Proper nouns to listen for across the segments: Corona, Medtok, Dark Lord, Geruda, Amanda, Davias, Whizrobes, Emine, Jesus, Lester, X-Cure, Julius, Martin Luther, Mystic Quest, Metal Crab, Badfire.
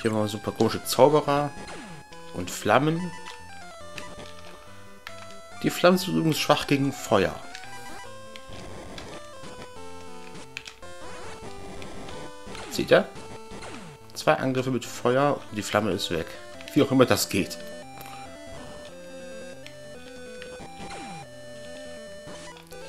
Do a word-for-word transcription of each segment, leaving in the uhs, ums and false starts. Hier haben wir super komische Zauberer und Flammen. Die Flammen sind übrigens schwach gegen Feuer. Seht ihr? Zwei Angriffe mit Feuer und die Flamme ist weg. Wie auch immer das geht.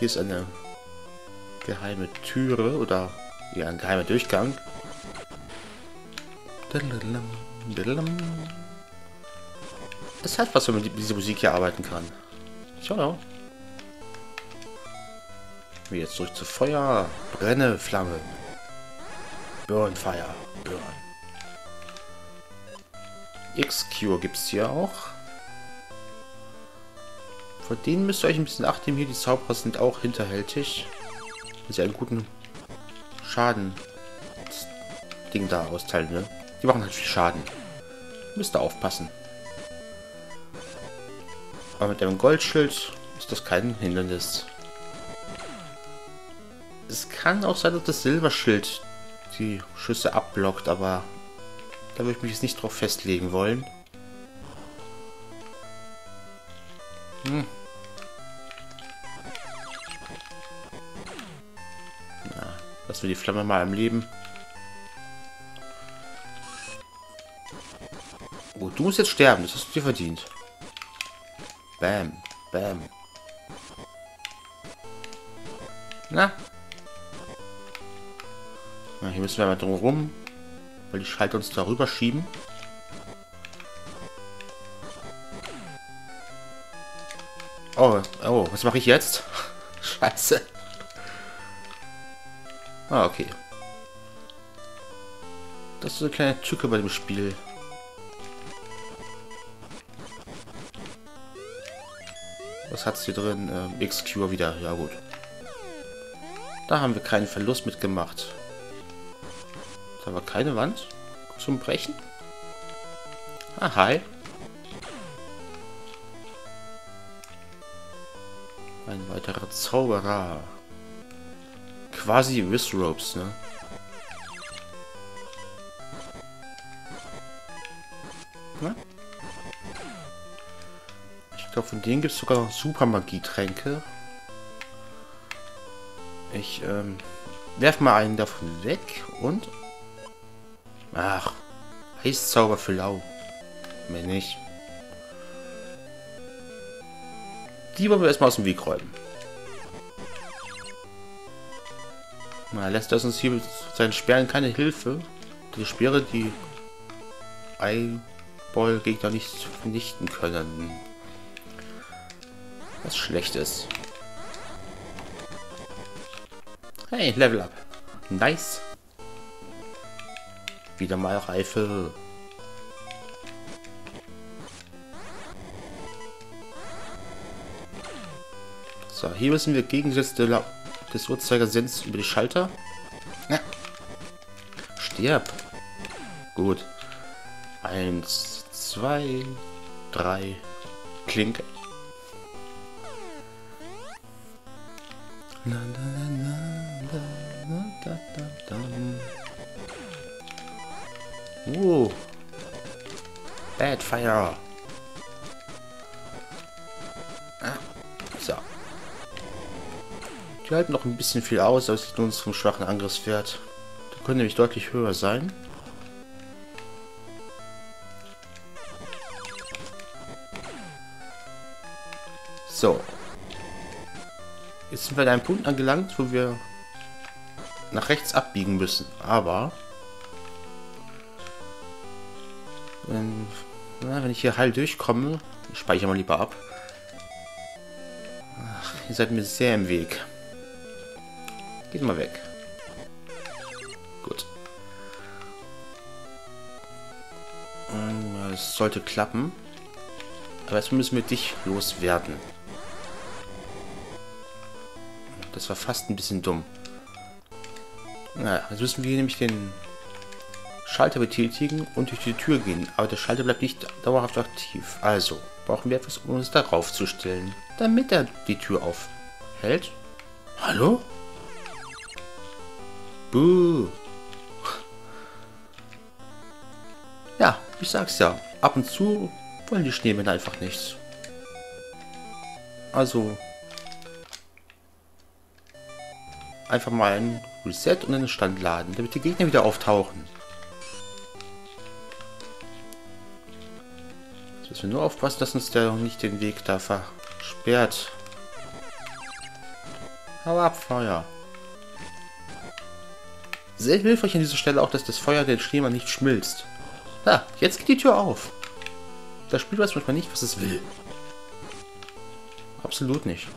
Hier ist eine geheime Türe oder ja, ein geheimer Durchgang. Das hat was, wenn man mit dieser Musik hier arbeiten kann. Ciao. Wir jetzt zurück zu Feuer. Brenne, Flamme. Burn, Fire. Burn. X-Cure gibt es hier auch. Vor denen müsst ihr euch ein bisschen acht nehmen. Hier die Zauberer sind auch hinterhältig. Mit einem guten Schaden. Das Ding da austeilen, ne? Die machen halt viel Schaden. Müsst ihr aufpassen. Aber mit einem Goldschild ist das kein Hindernis. Es kann auch sein, dass das Silberschild die Schüsse abblockt, aber da würde ich mich jetzt nicht drauf festlegen wollen. Hm. Na, lassen wir die Flamme mal am Leben. Oh, du musst jetzt sterben, das hast du dir verdient. Bam, bam. Na? Na, hier müssen wir mal drum rum, weil die Schalter uns darüber schieben. Oh, oh, was mache ich jetzt? Scheiße. Ah, okay. Das ist so eine kleine Tücke bei dem Spiel. Was hat es hier drin? Ähm, X-Cure wieder. Ja gut. Da haben wir keinen Verlust mitgemacht. Da war keine Wand zum Brechen. Ah, hi. Ein weiterer Zauberer. Quasi Whizrobes, ne? Na? Ich glaube, von denen gibt es sogar noch Supermagie-Tränke. Ich ähm, werf mal einen davon weg und... Ach, Heißzauber für lau. Mehr nicht. Die wollen wir erstmal aus dem Weg räumen. Na, lässt das uns hier mit seinen Sperren keine Hilfe. Die Speere, die Eyeball-Gegner nicht vernichten können. Was schlecht ist. Hey, Level Up. Nice. Wieder mal Reife. So, hier müssen wir Gegensätze des Uhrzeigersinns über die Schalter. Ja. Stirb. Gut. Eins, zwei, drei. Klinke. Na, na, na, na, na, da, da, da. Uh. Badfire. Ah. So. Die halten noch ein bisschen viel aus, aber es liegt nur unserem schwachen Angriffswert. Die können nämlich deutlich höher sein. So. Jetzt sind wir an einem Punkt angelangt, wo wir nach rechts abbiegen müssen. Aber wenn, na, wenn ich hier heil durchkomme, speichere mal lieber ab. Ach, ihr seid mir sehr im Weg. Geht mal weg. Gut. Es sollte klappen. Aber jetzt müssen wir dich loswerden. Das war fast ein bisschen dumm. Naja, jetzt müssen wir hier nämlich den Schalter betätigen und durch die Tür gehen. Aber der Schalter bleibt nicht dauerhaft aktiv. Also brauchen wir etwas, um uns darauf zu stellen, damit er die Tür aufhält. Hallo? Buh. Ich sag's ja, ab und zu wollen die Schneemänner einfach nichts. Also einfach mal ein Reset und einen Stand laden, damit die Gegner wieder auftauchen. Jetzt müssen wir nur aufpassen, dass uns der noch nicht den Weg da versperrt. Hau ab, Feuer. Sehr hilfreich an dieser Stelle auch, dass das Feuer den Schneemann nicht schmilzt. Ah, jetzt geht die Tür auf. Das Spiel weiß manchmal nicht, was es will. Absolut nicht.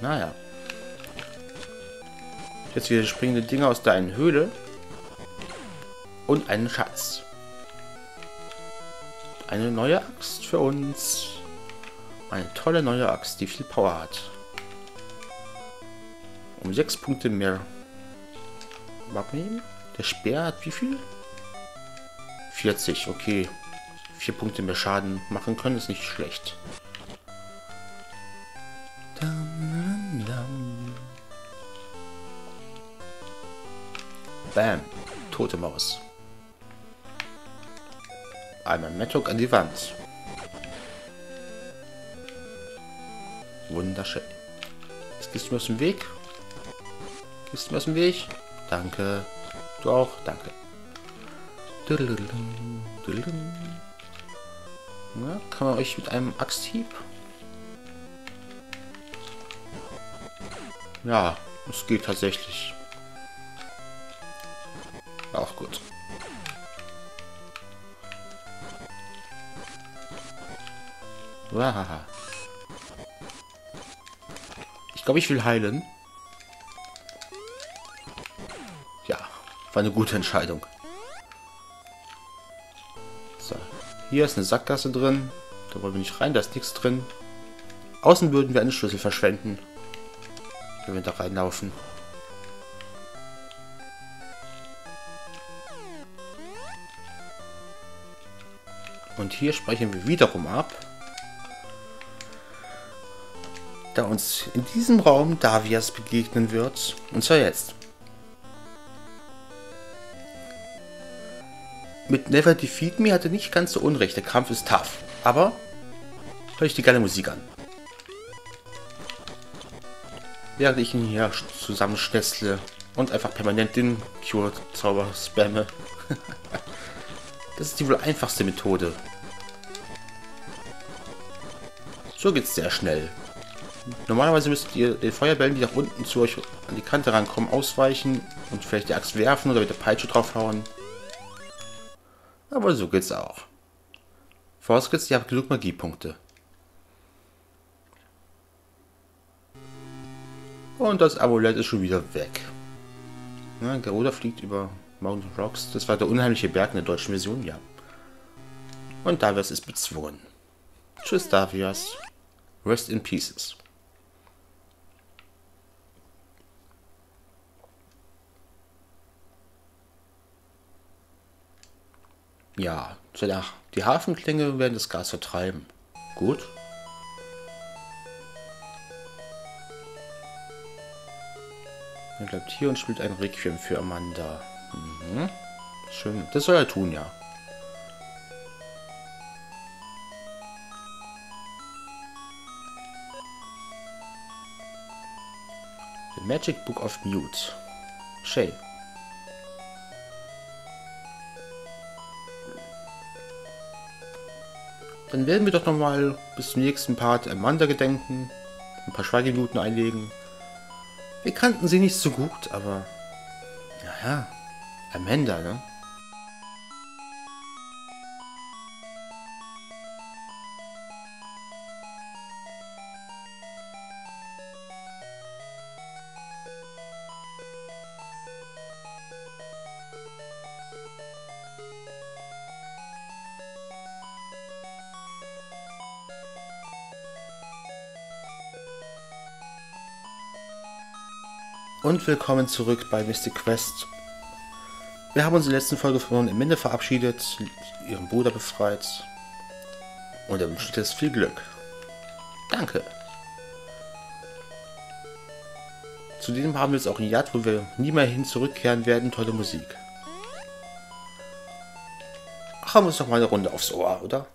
Naja. Jetzt wieder springende Dinger aus der einen Höhle. Und einen Schatz. Eine neue Axt für uns. Eine tolle neue Axt, die viel Power hat. Um sechs Punkte mehr. Abnehmen. Der Speer hat wie viel? vierzig, okay. vier Punkte mehr Schaden machen können, ist nicht schlecht. Bam. Tote Maus. Einmal Medtok an die Wand. Wunderschön. Jetzt gehst du mir aus dem Weg. Gehst du mir aus dem Weg. Danke. Du auch. Danke. Na, kann man euch mit einem Axthieb? Ja, es geht tatsächlich. Auch gut. Wow. Ich glaube, ich will heilen. War eine gute Entscheidung. So, hier ist eine Sackgasse drin. Da wollen wir nicht rein, da ist nichts drin. Außen würden wir einen Schlüssel verschwenden, wenn wir da reinlaufen. Und hier sprechen wir wiederum ab, da uns in diesem Raum Davias begegnen wird. Und zwar jetzt. Mit Never Defeat Me hatte nicht ganz so unrecht. Der Kampf ist tough. Aber hör ich die geile Musik an. Während ich ihn hier zusammenschnettle und einfach permanent den Cure-Zauber spamme. Das ist die wohl einfachste Methode. So geht's sehr schnell. Normalerweise müsst ihr den Feuerbällen, die nach unten zu euch an die Kante rankommen, ausweichen und vielleicht die Axt werfen oder mit der Peitsche draufhauen. Aber so geht's auch. Vorausgesetzt, ihr habt genug Magiepunkte. Und das Amulett ist schon wieder weg. Ja, Geruda fliegt über Mountain Rocks. Das war der unheimliche Berg in der deutschen Version, ja. Und Davias ist bezwungen. Tschüss, Davias. Rest in Pieces. Ja, die Hafenklänge werden das Gas vertreiben. Gut. Er bleibt hier und spielt ein Requiem für Amanda. Mhm. Schön. Das soll er tun, ja. The Magic Book of Mute. Shay. Dann werden wir doch nochmal bis zum nächsten Part Amanda gedenken, ein paar Schweigeminuten einlegen. Wir kannten sie nicht so gut, aber... Naja, Amanda, ne? Und willkommen zurück bei Mystic Quest. Wir haben uns in der letzten Folge von Emine verabschiedet, ihren Bruder befreit. Und er wünscht uns viel Glück. Danke. Zudem haben wir jetzt auch ein Jahr, wo wir nie mehr hin zurückkehren werden. Tolle Musik. haben wir uns noch mal eine Runde aufs Ohr, oder?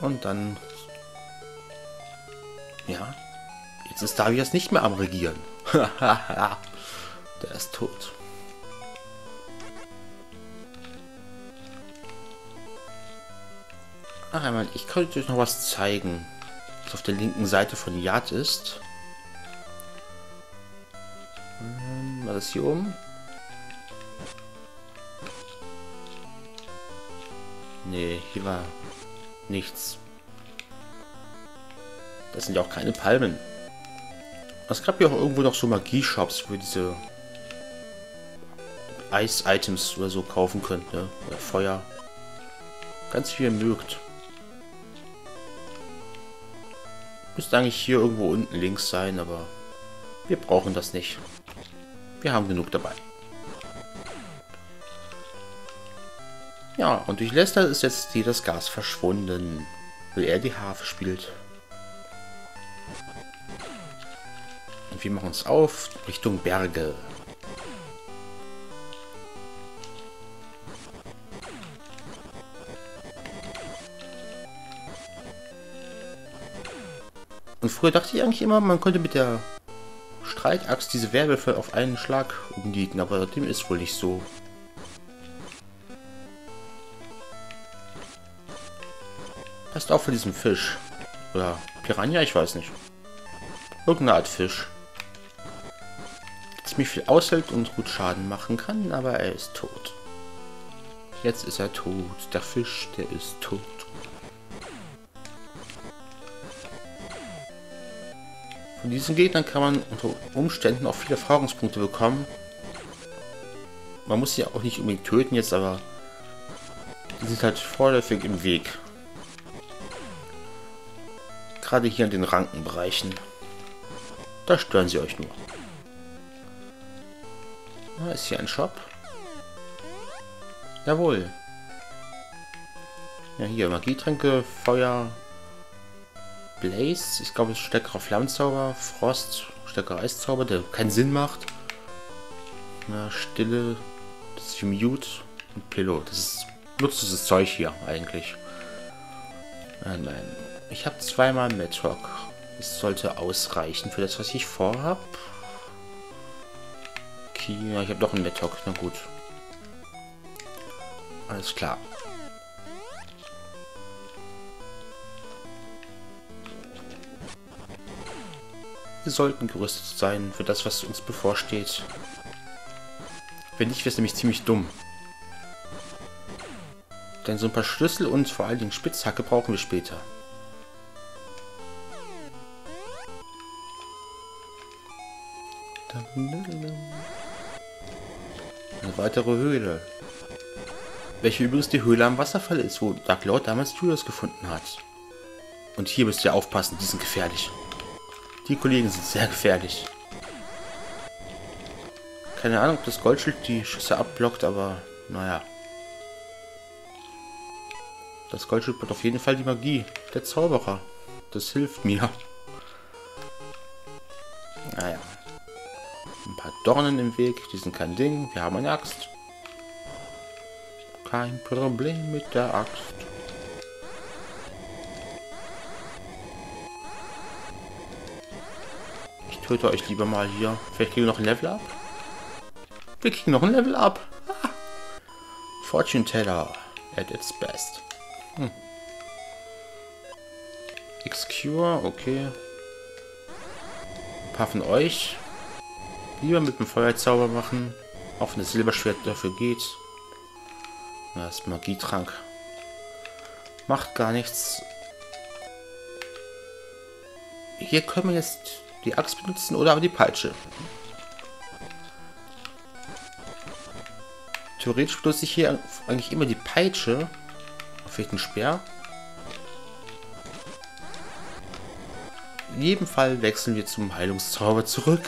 Und dann... Ja, jetzt ist Davias nicht mehr am Regieren. Hahaha, der ist tot. Ach einmal, ich könnte euch noch was zeigen, was auf der linken Seite von Yard ist. War das hier oben? Nee, hier war nichts. Das sind ja auch keine Palmen. Es gab ja auch irgendwo noch so Magie-Shops, wo diese Eis-Items oder so kaufen könnt, ne? Oder Feuer. Ganz viel mögt. Müsste eigentlich hier irgendwo unten links sein, aber wir brauchen das nicht. Wir haben genug dabei. Ja, und durch Lester ist jetzt hier das Gas verschwunden, weil er die Harfe spielt. Und wir machen uns auf Richtung Berge. Und früher dachte ich eigentlich immer, man könnte mit der Streitaxt diese Werwölfe auf einen Schlag umnieten, aber dem ist wohl nicht so. Passt auch von diesem Fisch. Oder Piranha, ich weiß nicht. Irgendeine Art Fisch. Ziemlich viel aushält und gut Schaden machen kann, aber er ist tot. Jetzt ist er tot. Der Fisch, der ist tot. Von diesen Gegnern kann man unter Umständen auch viele Erfahrungspunkte bekommen. Man muss sie auch nicht unbedingt töten jetzt, aber die sind halt vorläufig im Weg. Gerade hier an den Rankenbereichen. Da stören sie euch nur. Ah, ist hier ein Shop? Jawohl. Ja, hier Magietränke, Feuer, Blaze. Ich glaube, es ist stärkerer Flammenzauber, Frost, stärkerer Eiszauber, der keinen Sinn macht. Na, Stille, das ist Mute und Pilot. Das ist nutzloses Zeug hier eigentlich. Nein, nein. Ich habe zweimal Medtok. Es sollte ausreichen für das, was ich vorhab. Okay, ja, ich habe doch einen Medtok. Na gut. Alles klar. Wir sollten gerüstet sein für das, was uns bevorsteht. Wenn nicht, wäre es nämlich ziemlich dumm. Denn so ein paar Schlüssel und vor allen Dingen Spitzhacke brauchen wir später. Eine weitere Höhle. Welche übrigens die Höhle am Wasserfall ist, wo Dark Lord damals Julius gefunden hat. Und hier müsst ihr aufpassen, die sind gefährlich. Die Kollegen sind sehr gefährlich. Keine Ahnung, ob das Goldschild die Schüsse abblockt, aber naja. Das Goldschild hat auf jeden Fall die Magie. Der Zauberer. Das hilft mir. Naja. Ein paar Dornen im Weg, die sind kein Ding. Wir haben eine Axt. Kein Problem mit der Axt. Ich töte euch lieber mal hier. Vielleicht kriegen wir noch ein Level ab. Wir kriegen noch ein Level ab. Ah. Fortune Teller at its best. Hm. X-Cure, okay. Ein paar von euch. Lieber mit dem Feuerzauber machen. Auch wenn das Silberschwert dafür geht. Das Magietrank. Macht gar nichts. Hier können wir jetzt die Axt benutzen oder aber die Peitsche. Theoretisch benutze ich hier eigentlich immer die Peitsche. Vielleicht ein Speer. In jedem Fall wechseln wir zum Heilungszauber zurück.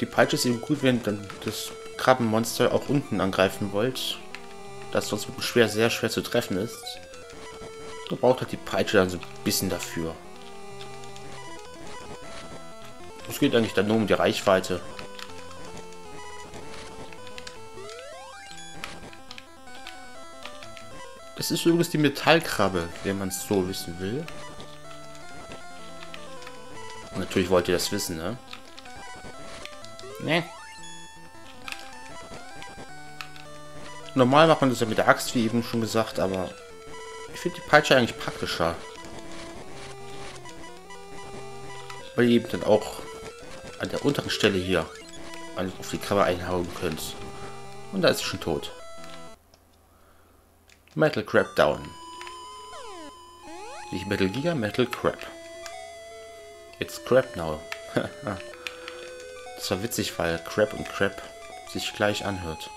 Die Peitsche ist eben gut, wenn dann das Krabbenmonster auch unten angreifen wollt, das sonst schwer, sehr schwer zu treffen ist. Da braucht halt die Peitsche dann so ein bisschen dafür. Es geht eigentlich dann nur um die Reichweite. Es ist übrigens die Metallkrabbe, wenn man es so wissen will. Und natürlich wollt ihr das wissen, ne? Ne. Normal macht man das ja mit der Axt, wie eben schon gesagt, aber ich finde die Peitsche eigentlich praktischer. Weil ihr eben dann auch an der unteren Stelle hier auf die Krabbe einhauen könnt. Und da ist sie schon tot. Metal Crab down. Nicht Metal Giga, Metal Crab. It's Crab now. Das war witzig, weil Crab und Crab sich gleich anhört.